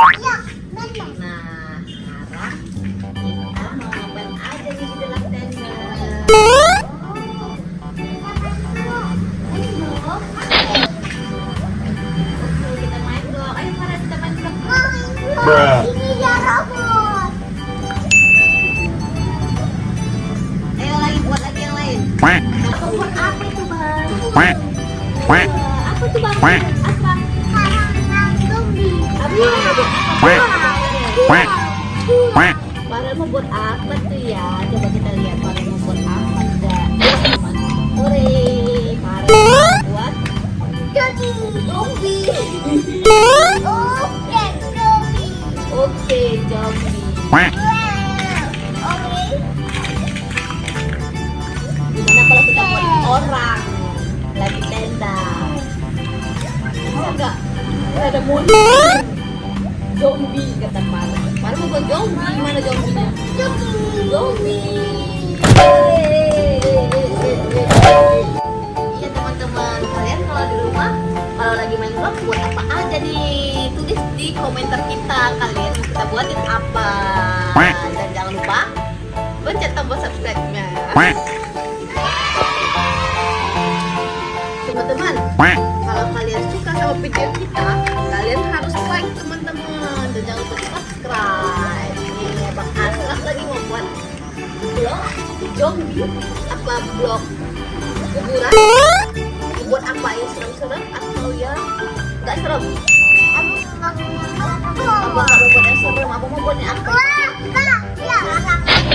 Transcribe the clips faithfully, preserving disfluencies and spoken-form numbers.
Iya, benar. Nah, sekarang kita mau ngapain aja di dalam tenda? Oh, kita main dong. Ayo Farah, kita main dong. Nah, ini dia robot. Ayo lagi, buat lagi yang lain. Robot apa itu bang? Apa itu bang? Farel mau buat apa tuh ya? Coba kita lihat Farel mau buat apa enggak? Hurray, Farel buat zombie. Oke, zombie. Oke, zombie. Gimana kalau kita buat orang lagi tenda? Bisa enggak? Ada monster. Zombie kata Farel. Farel mau buat zombie. Mana zombinya? Zombie. Zombie. Iya teman-teman, kalian kalau di rumah kalau lagi main vlog buat apa aja nih? Tulis di komentar kita kalian mau kita buatin apa. Dan jangan lupa pencet tombol subscribe-nya. Teman-teman, kalau kalian suka sama video kita, kalian harus like teman-teman. Dan jangan lupa subscribe. Ini Bang Asyraf lagi mau buat vlog zombie apa vlog kuburan? Buat apa yang serem-serem atau yang nggak serem? Aku mau buat yang serem. Aku mau buat yang apa? Ya,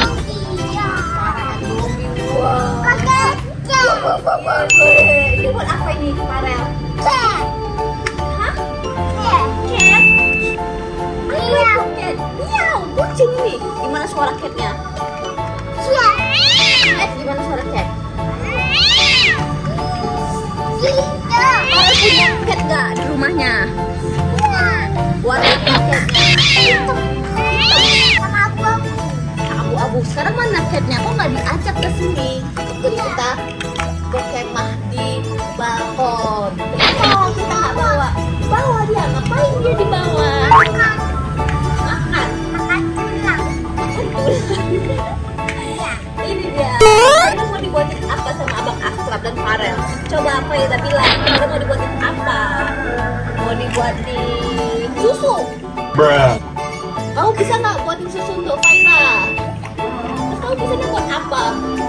zombie. Parah zombie. Kakak, ini buat apa ini Farel? Ini gimana suara catnya? Eh, gimana suara cat? Farel punya cat gak di rumahnya? Warna catnya abu-abu. Sekarang mana catnya? Kok nggak diajak ke sini? Jadi kita berkemah di balkon. Kalau kita nggak bawa, bawa dia ngapain dia di bawah? Ini dia. Kita mau dibuatin apa sama Abang Asyraf dan Farel? Coba apa ya tadi lah. Kita mau dibuatin apa? Mau dibuatin susu. Bruh. Kamu bisa nggak buatin susu untuk Faira? Terus kamu bisa nggak buat apa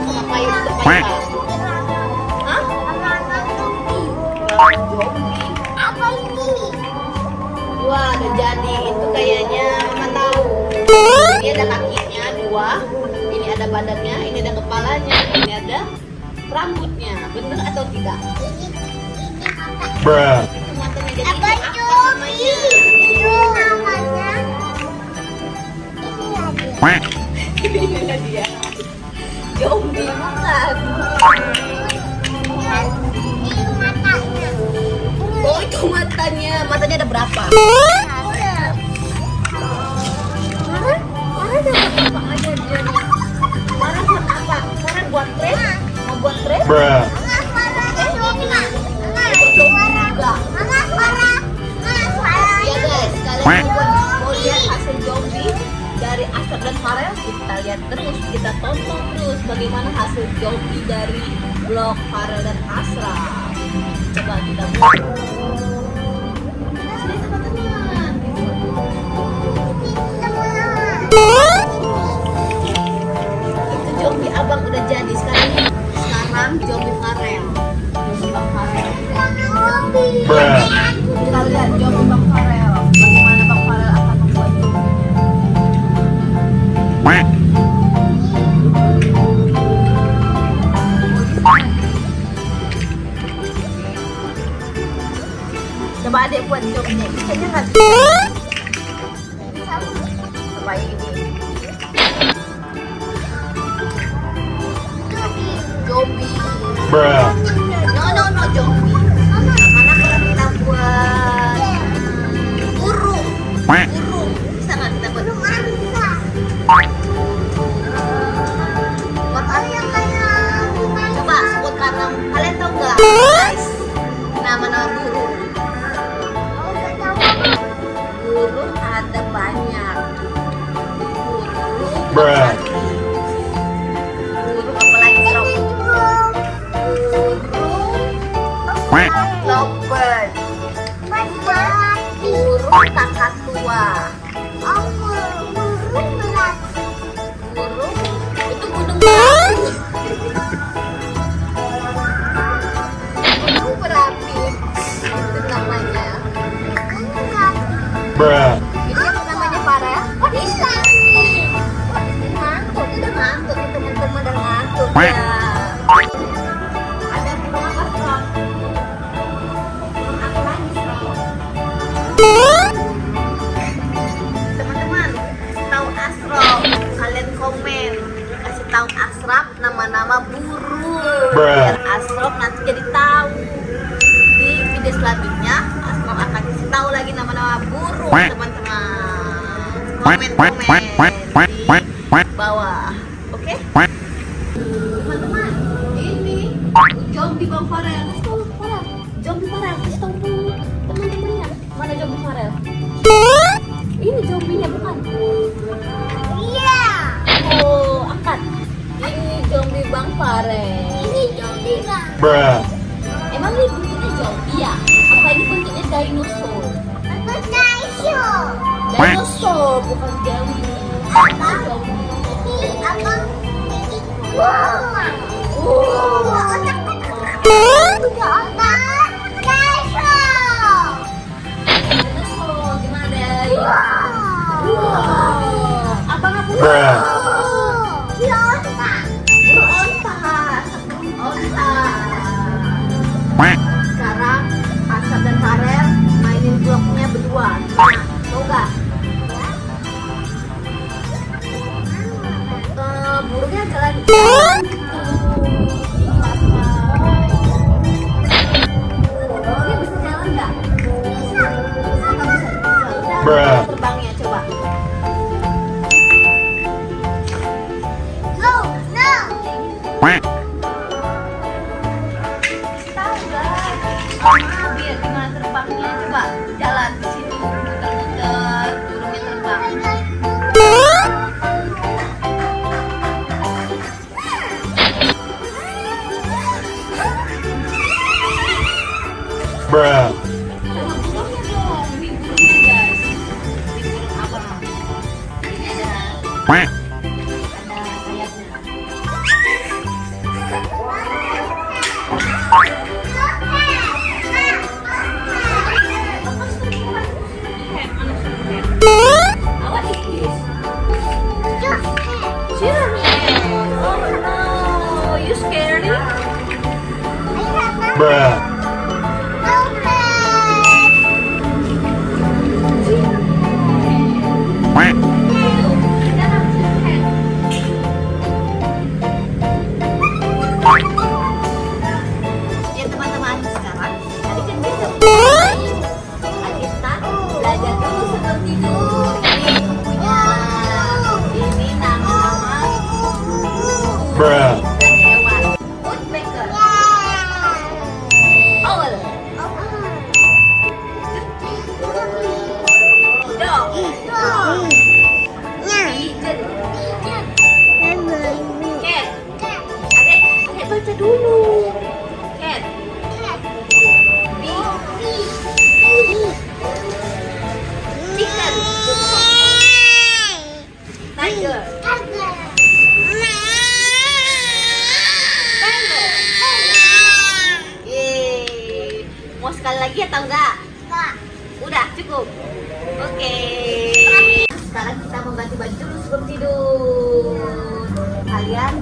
sama Faira untuk Faira? Hah? Anak-anak zombie. Zombie. Apa ini? Wah, udah jadi itu kayaknya Mama tahu. Ini ada kakinya dua. Ini ada badannya, ini ada kepalanya, ini ada rambutnya. Bener atau tidak? Ini, ini apa? Bruh. Jadi apa itu namanya? Itu namanya. Ini ada dia. Zombie bukan? Ini matanya. Oh itu matanya. Matanya ada berapa? Bruh. Ya guys, kalian mau lihat hasil zombie dari Asyraf dan Farel? Kita lihat terus, kita tonton terus bagaimana hasil zombie dari vlog Farel dan Asyraf. Coba kita buat. Sini teman-teman. Itu zombie abang udah jadi sekarang. Zombie Farel, zombie Bang Farel. Kita lihat zombie Bang Farel. Bagaimana Bang Farel akan membuat zombie? Coba adek buat zombie. Kayaknya nggak bisa. Coba ini. Bruh. No no no zombie. Mana kalau kita buat burung? Burung bisa nggak kita buat? Bisa. Buat apa yang kayak? Coba sebut kata. Kalian tahu nggak? Guys, nama nama burung. Burung ada. Bruh. Burung apa lagi? Burung lovebird. Burung kakak tua. Oh, burung melati. Burung itu burung melati. Burung berapi. Itu namanya. Bruh. Itu apa namanya para? Oh, hilang. Ada burung apa serang? Burung apa lagi serang? Teman-teman, tahu Asyraf? Kalian komen, kasih tahu Asyraf nama-nama burung. Biar Asyraf nanti jadi tahu. Di video selanjutnya Asyraf akan kasih tahu lagi nama-nama burung teman-teman. Komen-komen di bawah, oke? Teman-teman, ini Zombie Bang Farrel. Kasih tau Farrel, Zombie Farrel, kasih tau teman-temannya. Mana Zombie Farrel? Ini zombinya bukan? Iya. Oh, angkat. Ini Zombie Bang Farrel. Ini zombie bang. Bruh. Emang ini bentuknya zombie ya? Apa ini bentuknya dinosaur? Bentuk dinosaur. Dinosaur bukan zombie. Abang, ini abang. Wow, wow, udah otak dinosaur. Dinosaur gimana deh? Wow, abang apa nih? Berontak, berontak, berontak. Sekarang Asyraf dan Farrel mainin bloknya berdua. Mau nggak? Burungnya jalan. Burungnya bisa jalan nggak? Bisa. Bisa nggak bisa? Terbangnya coba. No, no. Tahu nggak? Biar gimana terbangnya coba? Jalan di situ, muter-muter, burungnya terbang. Bruh. Oh, you scared him? Bruh.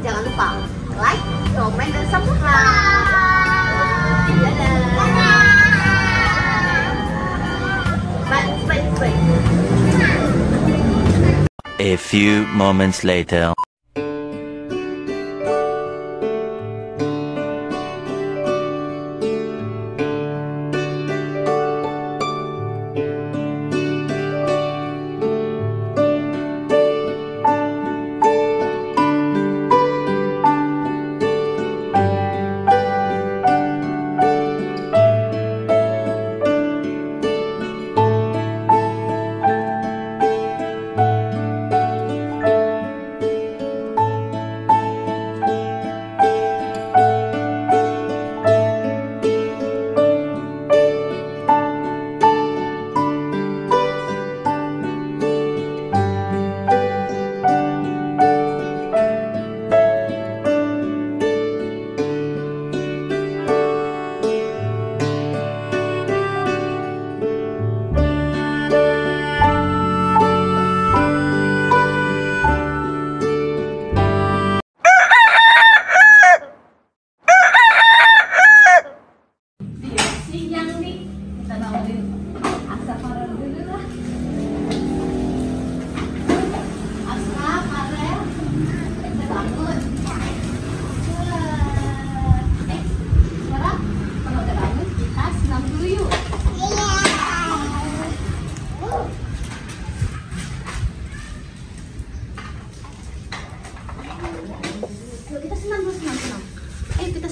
Jangan lupa like, komen, dan subscribe. Dadah. Bye, bye, bye. A few moments later.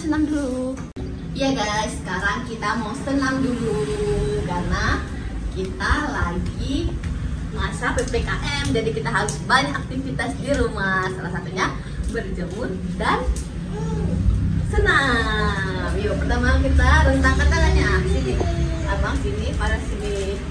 senam dulu. Iya guys, sekarang kita mau senam dulu karena kita lagi masa P P K M, jadi kita harus banyak aktivitas di rumah. Salah satunya berjemur dan senam. Yuk, pertama kita rentangkan tangannya. Sini, abang sini, para sini.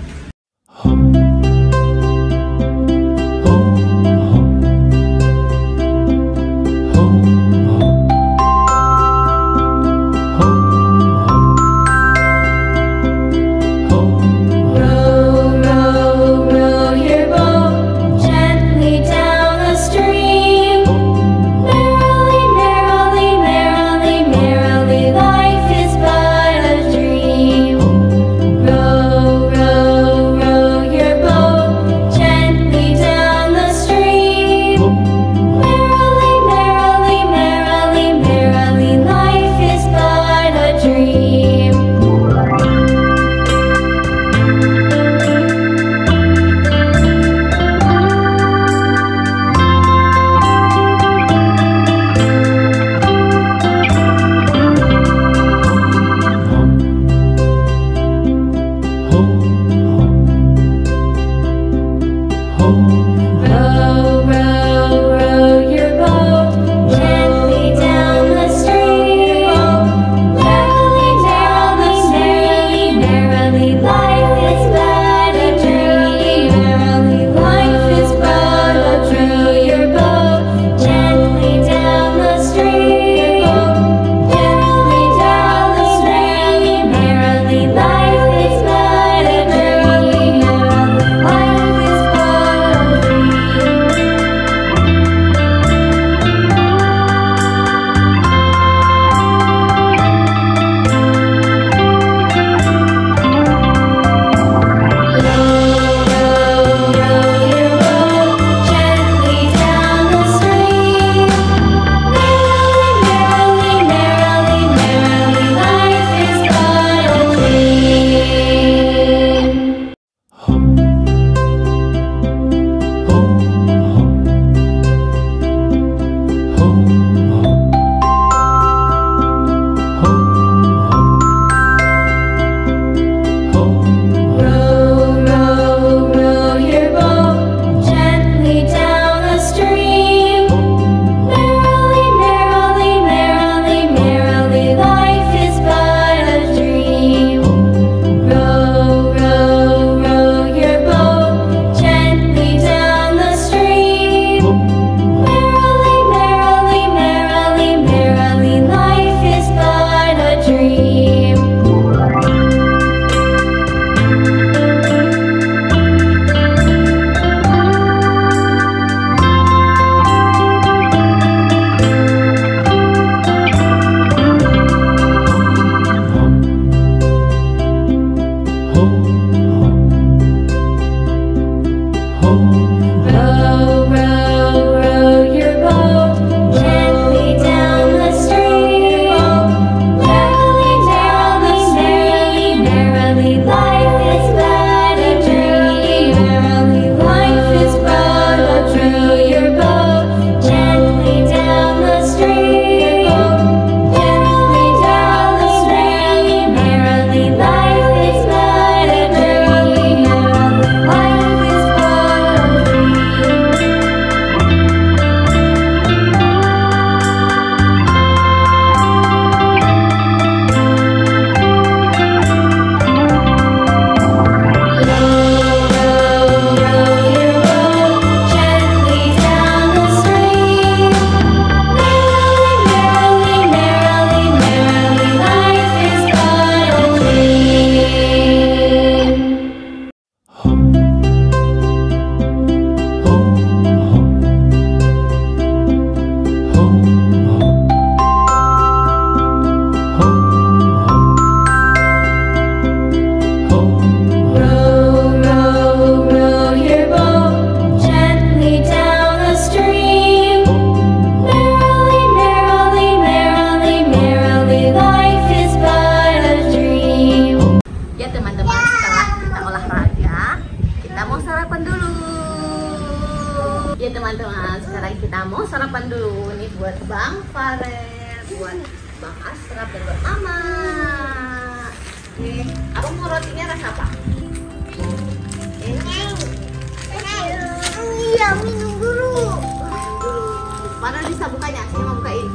Teman-teman, sekarang kita mau sarapan dulu nih buat Bang Farrel, buat Bang Asyraf Oke. Aku mau rotinya rasa apa? Ini. Iya, minum dulu. Mana bisa bukanya? Saya mau bukain.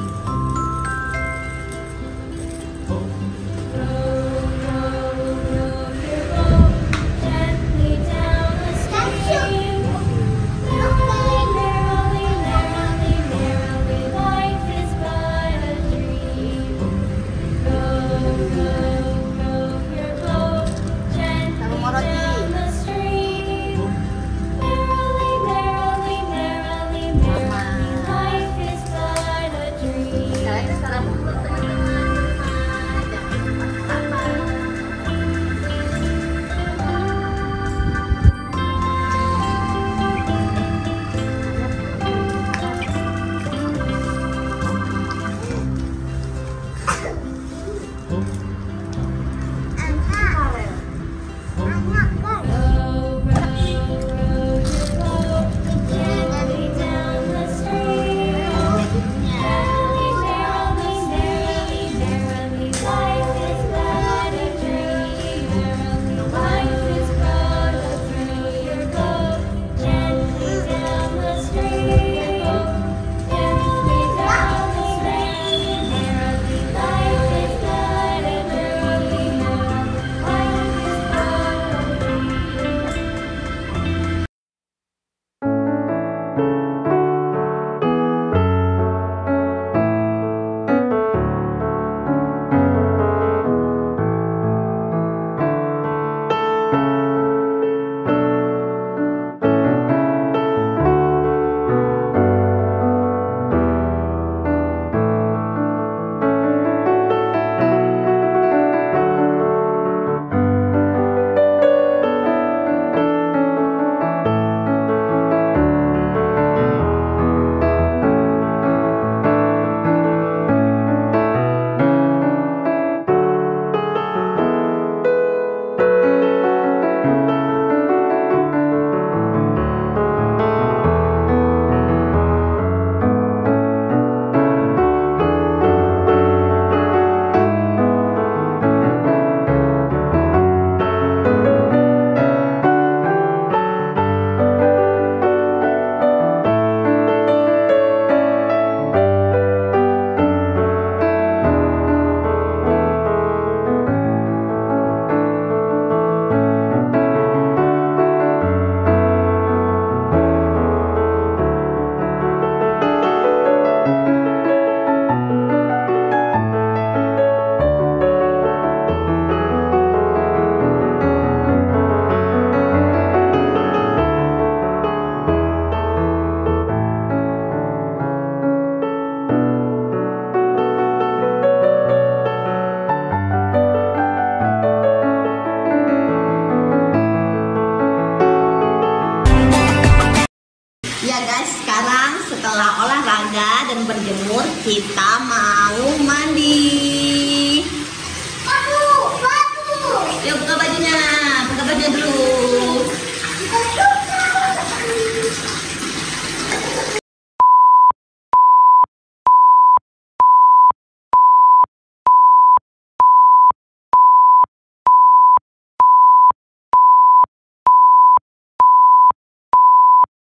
Setelah olahraga dan berjemur, kita makan